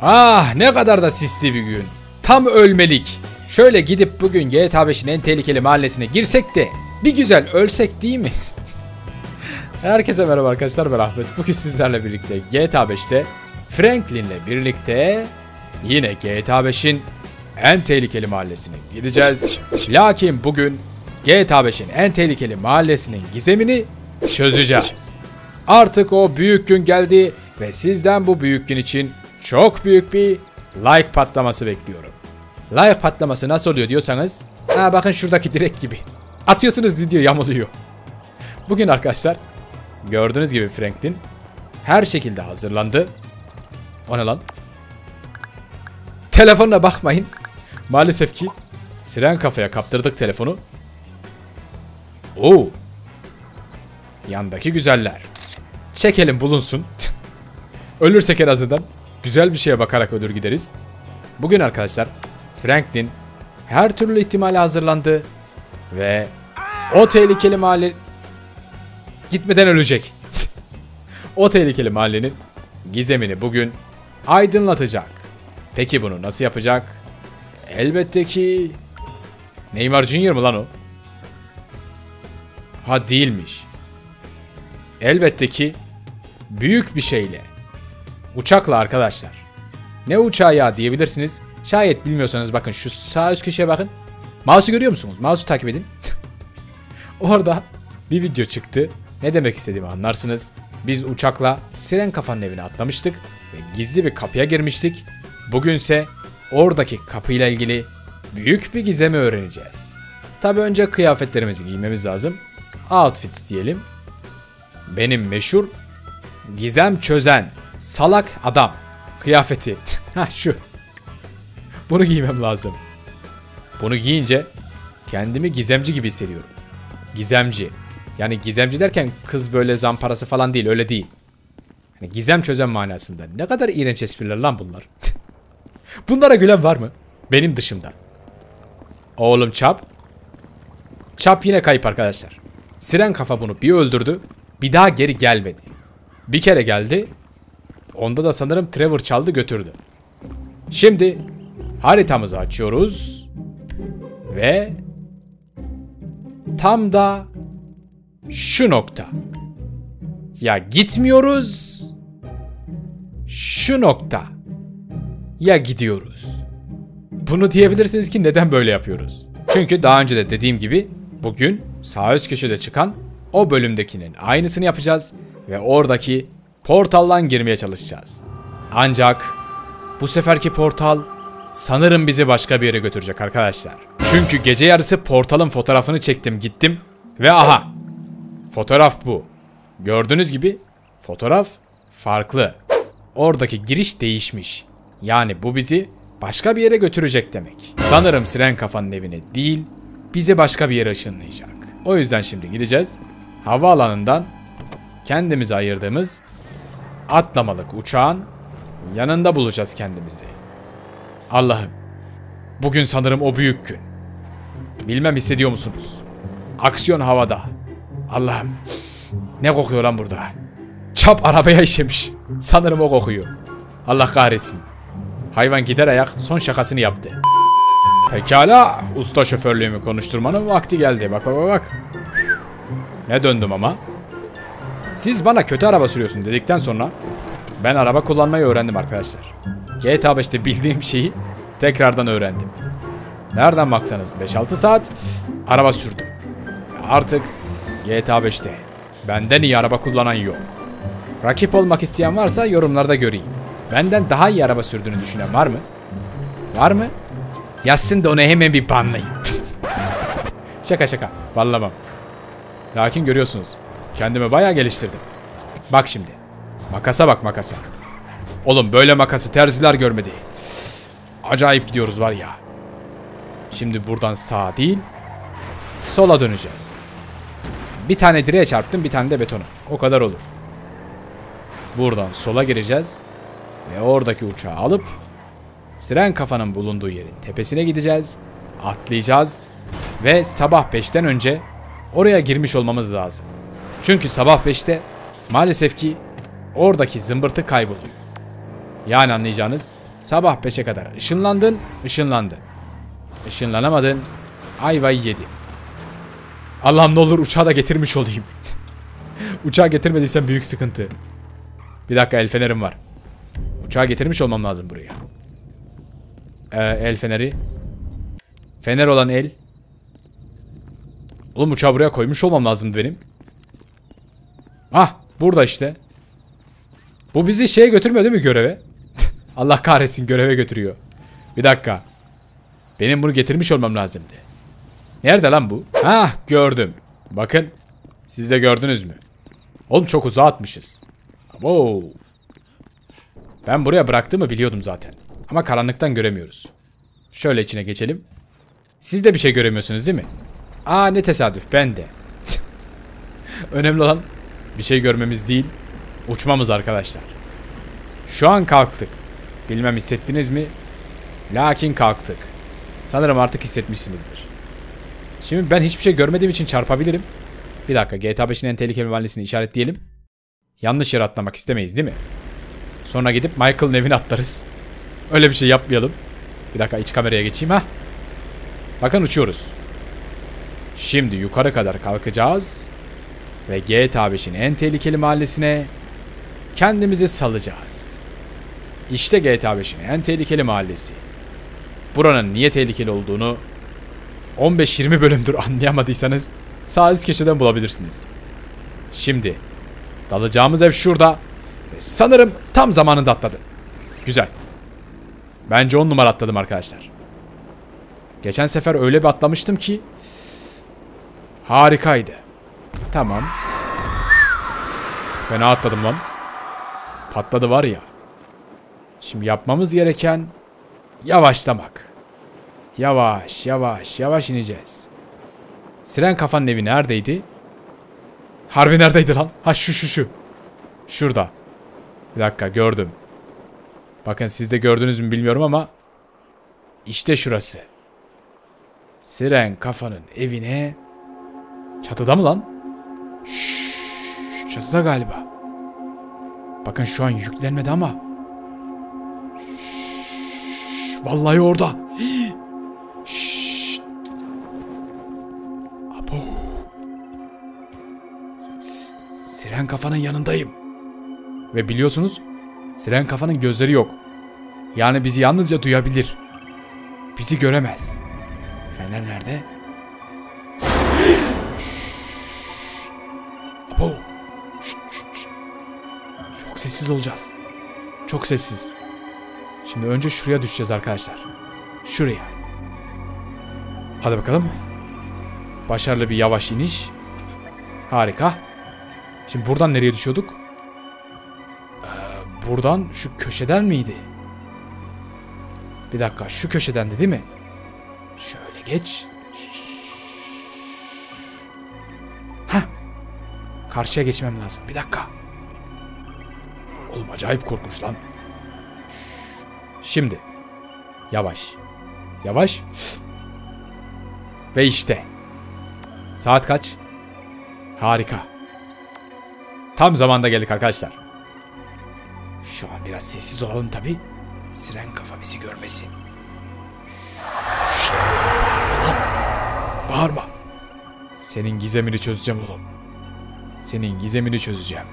Ah, ne kadar da sisli bir gün. Tam ölmelik. Şöyle gidip bugün GTA 5'in en tehlikeli mahallesine girsek de bir güzel ölsek, değil mi? Herkese merhaba arkadaşlar, ben Ahmet. Bugün sizlerle birlikte GTA 5'te Franklin'le birlikte yine GTA 5'in en tehlikeli mahallesine gideceğiz. Lakin bugün GTA 5'in en tehlikeli mahallesinin gizemini çözeceğiz. Artık o büyük gün geldi ve sizden bu büyük gün için çok büyük bir like patlaması bekliyorum. Like patlaması nasıl oluyor diyorsanız, ha bakın şuradaki direk gibi. Atıyorsunuz, video yamuluyor. Bugün arkadaşlar gördüğünüz gibi Franklin her şekilde hazırlandı. O ne lan? Telefonuna bakmayın. Maalesef ki Siren Kafa'ya kaptırdık telefonu. Oo. Yandaki güzeller. Çekelim bulunsun. Ölürsek en azından güzel bir şeye bakarak ölür gideriz. Bugün arkadaşlar Franklin her türlü ihtimale hazırlandı ve o tehlikeli mahalle gitmeden ölecek. O tehlikeli mahallenin gizemini bugün aydınlatacak. Peki bunu nasıl yapacak? Elbette ki Neymar Junior mu lan o? Ha, değilmiş. Elbette ki büyük bir şeyle. Uçakla arkadaşlar. Ne uçağı ya diyebilirsiniz. Şayet bilmiyorsanız bakın şu sağ üst köşeye bakın. Mouse'u görüyor musunuz? Mouse'u takip edin. Orada bir video çıktı. Ne demek istediğimi anlarsınız. Biz uçakla Siren Kafa'nın evine atlamıştık ve gizli bir kapıya girmiştik. Bugünse oradaki kapıyla ilgili büyük bir gizemi öğreneceğiz. Tabi önce kıyafetlerimizi giymemiz lazım. Outfits diyelim. Benim meşhur gizem çözen salak adam kıyafeti. Ha şu. Bunu giymem lazım. Bunu giyince kendimi gizemci gibi hissediyorum. Gizemci. Yani gizemci derken kız böyle zamparası falan değil, öyle değil. Yani gizem çözen manasında. Ne kadar iğrenç espriler lan bunlar. Bunlara gülen var mı? Benim dışımda. Oğlum Çap. Çap yine kayıp arkadaşlar. Siren Kafa bunu bir öldürdü. Bir daha geri gelmedi. Bir kere geldi. Onda da sanırım Trevor çaldı götürdü. Şimdi haritamızı açıyoruz. Ve tam da şu nokta. Ya gitmiyoruz. Şu nokta. Ya gidiyoruz. Bunu diyebilirsiniz ki neden böyle yapıyoruz? Çünkü daha önce de dediğim gibi bugün sağ üst köşede çıkan o bölümdekinin aynısını yapacağız. Ve oradaki portaldan girmeye çalışacağız. Ancak bu seferki portal sanırım bizi başka bir yere götürecek arkadaşlar. Çünkü gece yarısı portalın fotoğrafını çektim gittim ve aha, fotoğraf bu. Gördüğünüz gibi fotoğraf farklı. Oradaki giriş değişmiş. Yani bu bizi başka bir yere götürecek demek. Sanırım Siren Kafa'nın evine değil, bizi başka bir yere ışınlayacak. O yüzden şimdi gideceğiz. Havaalanından kendimize ayırdığımız atlamalık uçağın yanında bulacağız kendimizi. Allah'ım, bugün sanırım o büyük gün. Bilmem hissediyor musunuz? Aksiyon havada. Allah'ım, ne kokuyor lan burada? Çap arabaya işemiş. Sanırım o kokuyor. Allah kahretsin. Hayvan gider ayak son şakasını yaptı. Pekala, usta şoförlüğümü konuşturmanın vakti geldi. Bak bak bak. Ne döndüm ama. Siz bana kötü araba sürüyorsun dedikten sonra ben araba kullanmayı öğrendim arkadaşlar. GTA 5'te bildiğim şeyi tekrardan öğrendim. Nereden baksanız 5-6 saat araba sürdüm. Artık GTA 5'te benden iyi araba kullanan yok. Rakip olmak isteyen varsa yorumlarda göreyim. Benden daha iyi araba sürdüğünü düşünen var mı? Var mı? Yazsın da onu hemen bir banlayın. Şaka şaka, banlamam. Lakin görüyorsunuz, kendimi bayağı geliştirdim. Bak şimdi. Makasa bak, makasa. Oğlum böyle makası terziler görmedi. Acayip gidiyoruz var ya. Şimdi buradan sağa değil, sola döneceğiz. Bir tane direğe çarptım, bir tane de betona. O kadar olur. Buradan sola gireceğiz. Ve oradaki uçağı alıp Siren Kafa'nın bulunduğu yerin tepesine gideceğiz. Atlayacağız. Ve sabah 5'ten önce oraya girmiş olmamız lazım. Çünkü sabah 5'te maalesef ki oradaki zımbırtı kayboluyor. Yani anlayacağınız Sabah 5'e kadar ışınlandın, ışınlandı. Işınlanamadın, ayvayı yedi. Allah'ım ne olur uçağı da getirmiş olayım. Uçağı getirmediysem büyük sıkıntı. Bir dakika, el fenerim var. Uçağı getirmiş olmam lazım buraya. El feneri. Fener olan el. Oğlum uçağı buraya koymuş olmam lazımdı benim. Ah, burada işte. Bu bizi şeye götürmüyor değil mi, göreve? Allah kahretsin, göreve götürüyor. Bir dakika. Benim bunu getirmiş olmam lazımdı. Nerede lan bu? Hah, gördüm. Bakın. Siz de gördünüz mü? Oğlum çok uzağa atmışız. Wow. Ben buraya bıraktığımı biliyordum zaten. Ama karanlıktan göremiyoruz. Şöyle içine geçelim. Siz de bir şey göremiyorsunuz değil mi? Aa, ne tesadüf, ben de. Önemli olan bir şey görmemiz değil, uçmamız arkadaşlar. Şu an kalktık. Bilmem hissettiniz mi? Lakin kalktık. Sanırım artık hissetmişsinizdir. Şimdi ben hiçbir şey görmediğim için çarpabilirim. Bir dakika, GTA 5'in en tehlikeli mahallesini işaretleyelim. Yanlış yere atlamak istemeyiz değil mi? Sonra gidip Michael'ın evine atlarız. Öyle bir şey yapmayalım. Bir dakika, iç kameraya geçeyim ha. Bakın uçuyoruz. Şimdi yukarı kadar kalkacağız. Ve GTA 5'in en tehlikeli mahallesine kendimizi salacağız. İşte GTA 5'in en tehlikeli mahallesi. Buranın niye tehlikeli olduğunu 15-20 bölümdür anlayamadıysanız sağ üst köşeden bulabilirsiniz. Şimdi dalacağımız ev şurada. Sanırım tam zamanında atladım. Güzel. Bence 10 numara atladım arkadaşlar. Geçen sefer öyle bir atlamıştım ki harikaydı. Tamam. Fena atladım lan. Patladı var ya. Şimdi yapmamız gereken yavaşlamak. Yavaş yavaş yavaş ineceğiz. Siren Kafa'nın evi neredeydi? Harbi neredeydi lan? Ha, şu. Şurada. Bir dakika, gördüm. Bakın siz de gördünüz mü bilmiyorum ama işte şurası. Siren Kafa'nın evine. Çatıda mı lan? Şşş, çatıda galiba. Bakın şu an yüklenmedi ama. Şşş, vallahi orada. Şşş. Abo. Siren Kafa'nın yanındayım. Ve biliyorsunuz Siren Kafa'nın gözleri yok. Yani bizi yalnızca duyabilir. Bizi göremez. Fener nerede? Abo. Çok sessiz olacağız. Çok sessiz. Şimdi önce şuraya düşeceğiz arkadaşlar. Şuraya. Hadi bakalım. Başarılı bir yavaş iniş. Harika. Şimdi buradan nereye düşüyorduk? Buradan şu köşeden miydi? Bir dakika, şu köşeden de değil mi? Şöyle geç. Hah. Karşıya geçmem lazım. Bir dakika. Oğlum acayip korkunç lan. Şimdi. Yavaş. Yavaş. Ve işte. Saat kaç? Harika. Tam zamanda geldik arkadaşlar. Şu an biraz sessiz olalım tabi. Siren Kafa bizi görmesin. Şşş, bağırma. Senin gizemini çözeceğim oğlum. Senin gizemini çözeceğim.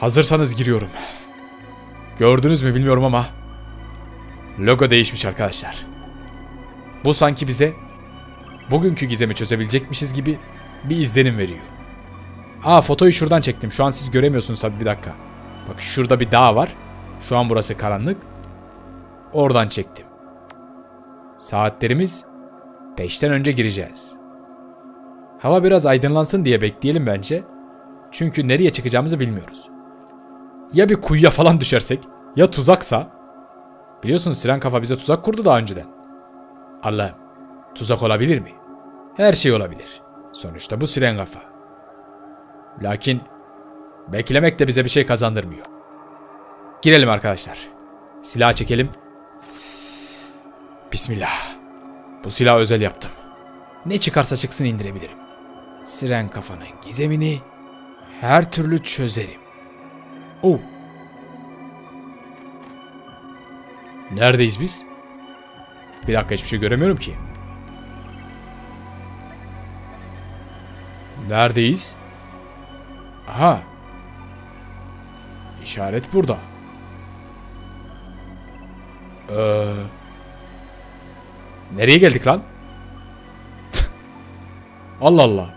Hazırsanız giriyorum. Gördünüz mü bilmiyorum ama logo değişmiş arkadaşlar. Bu sanki bize bugünkü gizemi çözebilecekmişiz gibi bir izlenim veriyor. Aa, fotoyu şuradan çektim. Şu an siz göremiyorsunuz tabii, bir dakika. Bak şurada bir dağ var. Şu an burası karanlık. Oradan çektim. Saatlerimiz 5'ten önce gireceğiz. Hava biraz aydınlansın diye bekleyelim bence. Çünkü nereye çıkacağımızı bilmiyoruz. Ya bir kuyuya falan düşersek? Ya tuzaksa? Biliyorsunuz Siren Kafa bize tuzak kurdu daha önceden. Allah'ım, tuzak olabilir mi? Her şey olabilir. Sonuçta bu Siren Kafa. Lakin beklemek de bize bir şey kazandırmıyor. Girelim arkadaşlar. Silah çekelim. Bismillah. Bu silahı özel yaptım. Ne çıkarsa çıksın indirebilirim. Siren Kafa'nın gizemini her türlü çözerim. Oo. Neredeyiz biz? Bir dakika, hiçbir şey göremiyorum ki. Neredeyiz? Aha. İşaret burada. Nereye geldik lan? Allah Allah.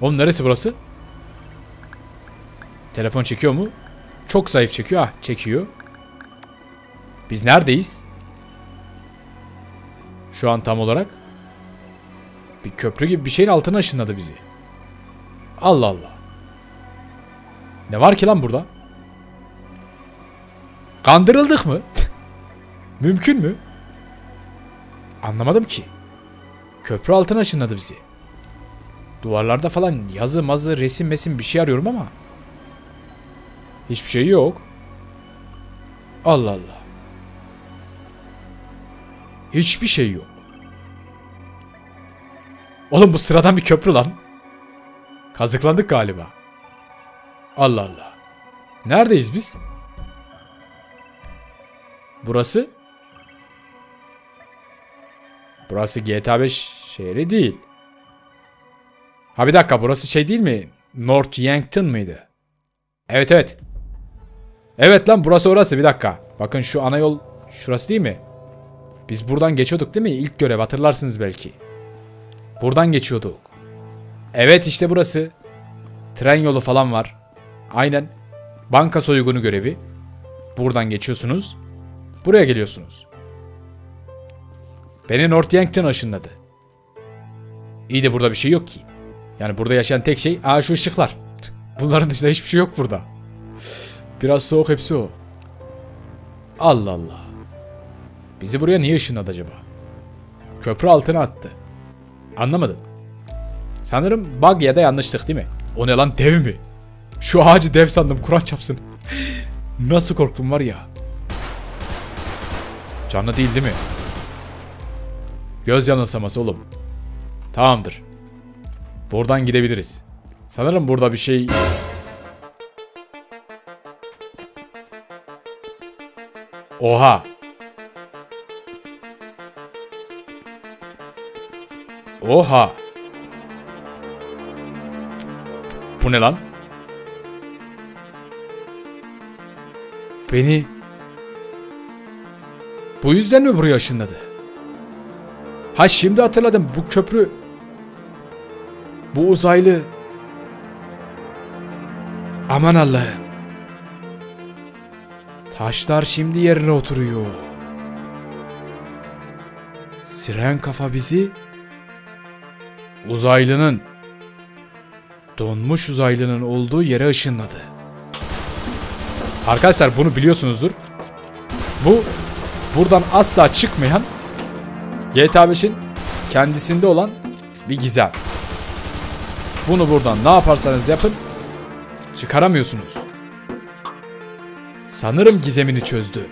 Oğlum neresi burası? Telefon çekiyor mu? Çok zayıf çekiyor. Ah, çekiyor. Biz neredeyiz? Şu an tam olarak. Bir köprü gibi bir şeyin altına ışınladı bizi. Allah Allah. Ne var ki lan burada? Kandırıldık mı? Mümkün mü? Anlamadım ki. Köprü altına ışınladı bizi. Duvarlarda falan yazı mazı resim mesim bir şey arıyorum ama hiçbir şey yok. Allah Allah. Hiçbir şey yok. Oğlum bu sıradan bir köprü lan. Kazıklandık galiba. Allah Allah. Neredeyiz biz? Burası? Burası GTA 5 şehri değil. Ha bir dakika, burası şey değil mi? North Yankton mıydı? Evet evet. Evet lan, burası orası, bir dakika. Bakın şu ana yol şurası değil mi? Biz buradan geçiyorduk değil mi? İlk görev, hatırlarsınız belki. Buradan geçiyorduk. Evet işte burası. Tren yolu falan var. Aynen. Banka soygunu görevi. Buradan geçiyorsunuz. Buraya geliyorsunuz. Beni North Yankton aşınladı. İyi de burada bir şey yok ki. Yani burada yaşayan tek şey şu ışıklar. Bunların dışında hiçbir şey yok burada. Biraz soğuk, hepsi o. Allah Allah. Bizi buraya niye ışınladı acaba? Köprü altına attı. Anlamadım. Sanırım bug ya da yanlışlık değil mi? O ne lan, dev mi? Şu ağacı dev sandım, Kur'an çapsın. Nasıl korktum var ya. Canlı değil değil mi? Göz yanılsaması oğlum. Tamamdır. Buradan gidebiliriz. Sanırım burada bir şey... Oha! Oha! Bu ne lan? Beni... Bu yüzden mi buraya ışınladı? Ha şimdi hatırladım, bu köprü... Bu uzaylı... Aman Allah'ım. Taşlar şimdi yerine oturuyor. Siren Kafa bizi... Uzaylının... Donmuş uzaylının olduğu yere ışınladı. Arkadaşlar bunu biliyorsunuzdur. Bu... Buradan asla çıkmayan... GTA 5'in kendisinde olan bir gizem. Bunu buradan ne yaparsanız yapın çıkaramıyorsunuz. Sanırım gizemini çözdü.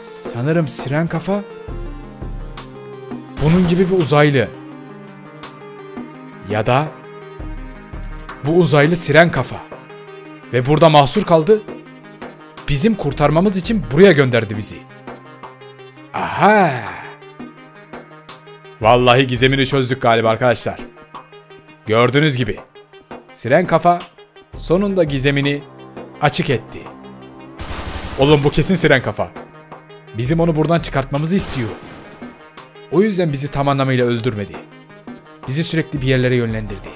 Sanırım Siren Kafa bunun gibi bir uzaylı. Ya da bu uzaylı Siren Kafa ve burada mahsur kaldı. Bizim kurtarmamız için buraya gönderdi bizi. Aha! Vallahi gizemini çözdük galiba arkadaşlar. Gördüğünüz gibi Siren Kafa sonunda gizemini açık etti. Oğlum bu kesin Siren Kafa. Bizim onu buradan çıkartmamızı istiyor. O yüzden bizi tam anlamıyla öldürmedi. Bizi sürekli bir yerlere yönlendirdi.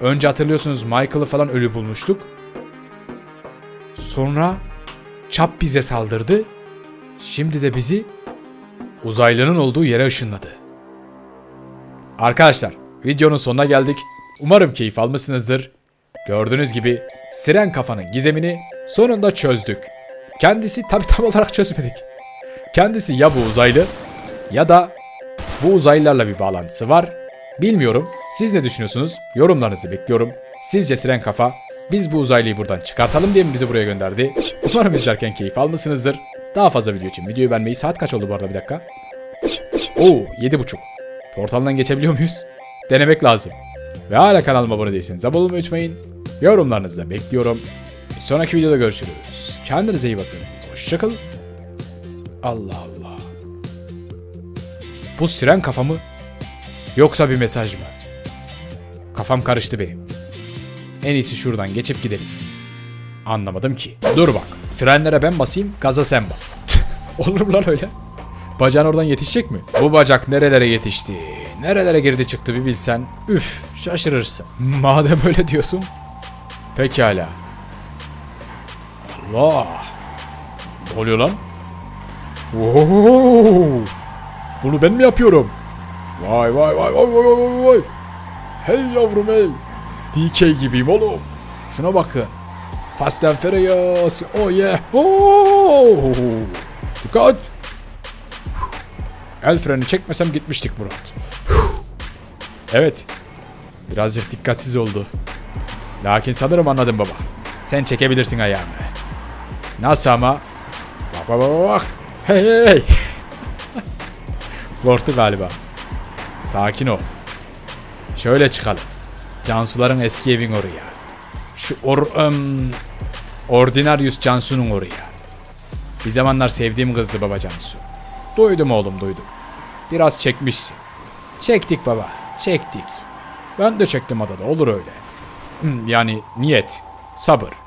Önce hatırlıyorsunuz Michael'ı falan ölü bulmuştuk. Sonra Chap bize saldırdı. Şimdi de bizi uzaylının olduğu yere ışınladı. Arkadaşlar videonun sonuna geldik. Umarım keyif almışsınızdır. Gördüğünüz gibi Siren Kafa'nın gizemini sonunda çözdük. Kendisi tabii tam olarak çözmedik. Kendisi ya bu uzaylı ya da bu uzaylılarla bir bağlantısı var. Bilmiyorum. Siz ne düşünüyorsunuz? Yorumlarınızı bekliyorum. Sizce Siren Kafa biz bu uzaylıyı buradan çıkartalım diye mi bizi buraya gönderdi? Umarım izlerken keyif almışsınızdır. Daha fazla video için videoyu beğenmeyi... Saat kaç oldu bu arada, bir dakika? Oo 7.30. Portaldan geçebiliyor muyuz? Denemek lazım. Ve hala kanalıma abone değilseniz abone olmayı unutmayın. Yorumlarınızı da bekliyorum. Bir sonraki videoda görüşürüz. Kendinize iyi bakın. Hoşçakalın. Allah Allah. Bu siren kafa mı? Yoksa bir mesaj mı? Kafam karıştı benim. En iyisi şuradan geçip gidelim. Anlamadım ki. Dur bak. Frenlere ben basayım, gaza sen bas. Olur mu lan öyle? Bacağın oradan yetişecek mi? Bu bacak nerelere yetişti? Nerelere girdi çıktı bir bilsen. Üf, şaşırırsın. Madem öyle diyorsun. Pekala. Allah. Ne oluyor lan? Wow. Bunu ben mi yapıyorum? Vay vay vay vay vay vay vay. Hey yavrum hey. DK gibiyim oğlum. Şuna bakın. Fast and Furious. Oh yeah. Oh. Dikkat. El freni çekmesem gitmiştik Murat. Evet. Birazcık dikkatsiz oldu. Lakin sanırım anladım baba. Sen çekebilirsin ayağını. Nasıl ama? Bak bak bak bak. Hey hey. Korktu galiba. Sakin ol. Şöyle çıkalım. Cansuların eski evin oraya. Şu Ordinarius Cansu'nun oraya. Bir zamanlar sevdiğim kızdı baba Cansu. Duydum oğlum duydum. Biraz çekmişsin. Çektik baba. Çektik. Ben de çektim adada. Olur öyle. Yani niyet. Sabır.